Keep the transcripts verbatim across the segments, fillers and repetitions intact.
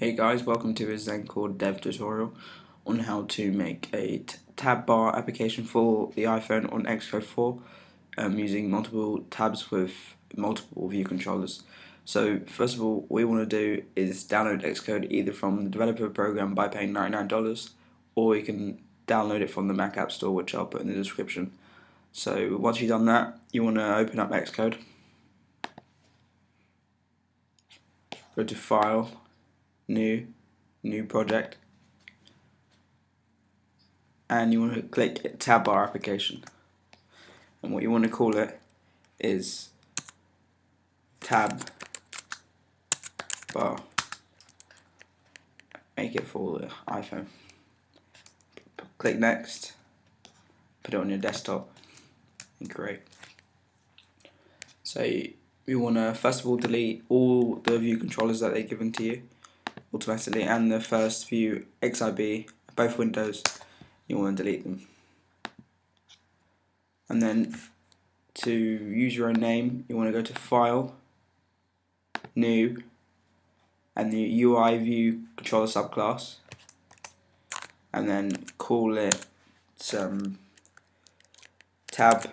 Hey guys, welcome to a ZenCore dev tutorial on how to make a tab bar application for the iPhone on Xcode four um, using multiple tabs with multiple view controllers. So first of all, what we want to do is download Xcode either from the developer program by paying ninety-nine dollars, or you can download it from the Mac App Store, which I'll put in the description. So once you've done that, you want to open up Xcode, go to File, New, New Project, and you want to click Tab Bar Application. And what you want to call it is Tab Bar. Make it for the iPhone. Click Next, put it on your desktop, and create. So you want to first of all delete all the view controllers that they've given to you automatically, and the first view X I B, both windows, you want to delete them. And then to use your own name, you want to go to File, New, and the U I View Controller subclass, and then call it some Tab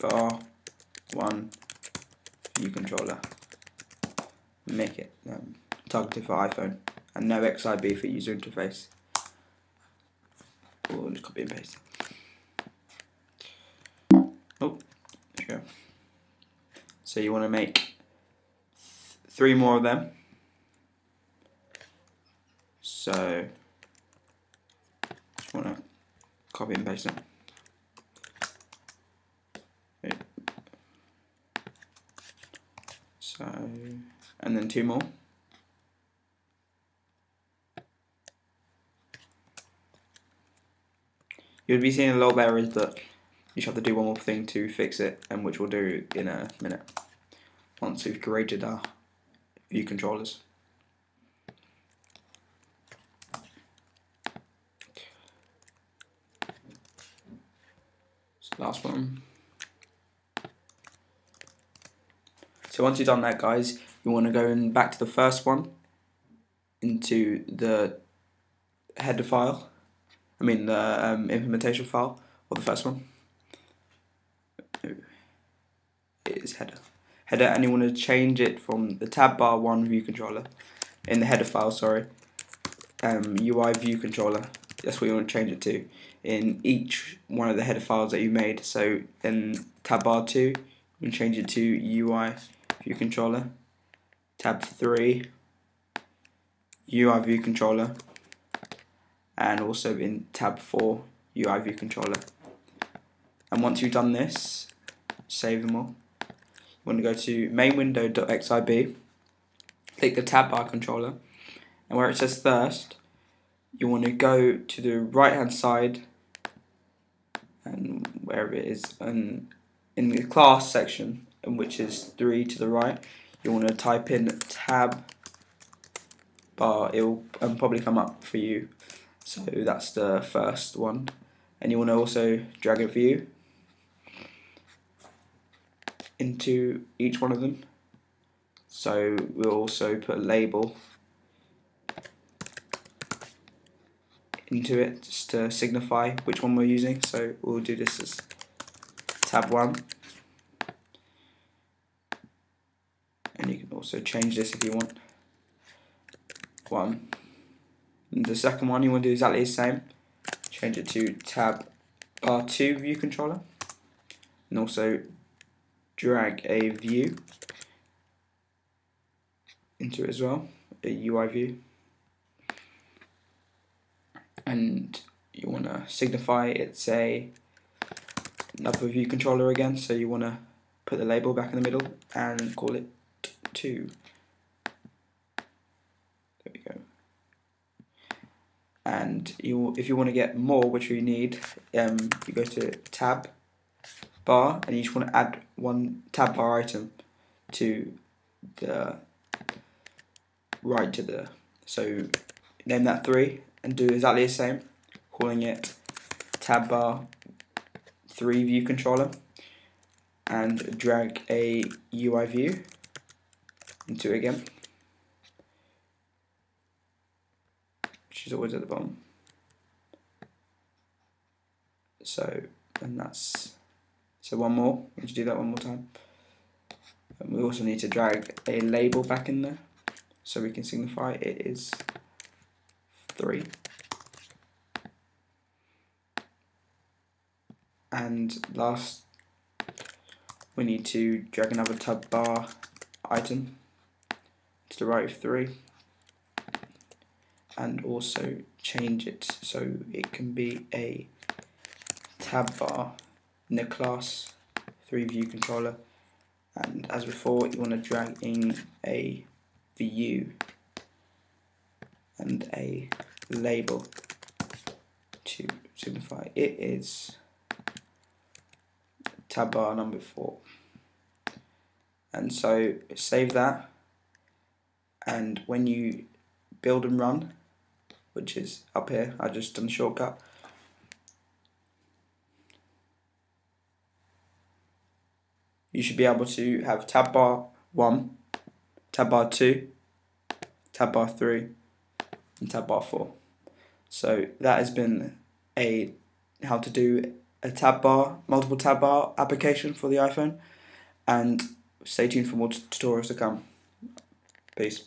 Bar one View Controller. Make it um, targeted for iPhone, and no X I B for user interface. We'll just copy and paste. Oh, there you go. So you want to make th three more of them. So just want to copy and paste them. So, and then two more. You'll be seeing a lot of errors, but you should have to do one more thing to fix it, and which we'll do in a minute once we've created our view controllers. So last one. So once you've done that, guys, you want to go in back to the first one, into the header file, I mean the um, implementation file, or the first one. It is header. Header, and you want to change it from the tab bar one view controller, in the header file, sorry, um, U I view controller, that's what you want to change it to, in each one of the header files that you made. So in tab bar two, you can change it to U I View Controller, tab three, U I View Controller, and also in tab four, U I View Controller. And once you've done this, save them all. You want to go to main window dot X I B, click the tab bar controller, and where it says first, you want to go to the right hand side, and wherever it is, and in the class section, and which is three to the right, you want to type in tab bar. It will um, probably come up for you. So that's the first one, and you want to also drag a view into each one of them. So we'll also put a label into it just to signify which one we're using. So we'll do this as tab one. So change this if you want. One. And the second one, you want to do exactly the same. Change it to tab bar two view controller, and also drag a view into it as well, a U I view. And you want to signify it's a another view controller again. So you want to put the label back in the middle and call it two. There we go. And you, if you want to get more, which we need, um, you go to tab bar, and you just want to add one tab bar item to the right to the. So name that three, and do exactly the same, calling it tab bar three view controller, and drag a U I view into it again, she's always at the bottom. So, and that's, so one more, we need to do that one more time. And we also need to drag a label back in there, so we can signify it is three. And last, we need to drag another tab bar item to the right of three, and also change it so it can be a tab bar in the class three view controller. And as before, you want to drag in a view and a label to signify it is tab bar number four. And so save that, and when you build and run, which is up here, I just done a shortcut, you should be able to have tab bar one, tab bar two, tab bar three, and tab bar four. So that has been a how to do a tab bar, multiple tab bar application for the iPhone, and stay tuned for more tutorials to come. Peace.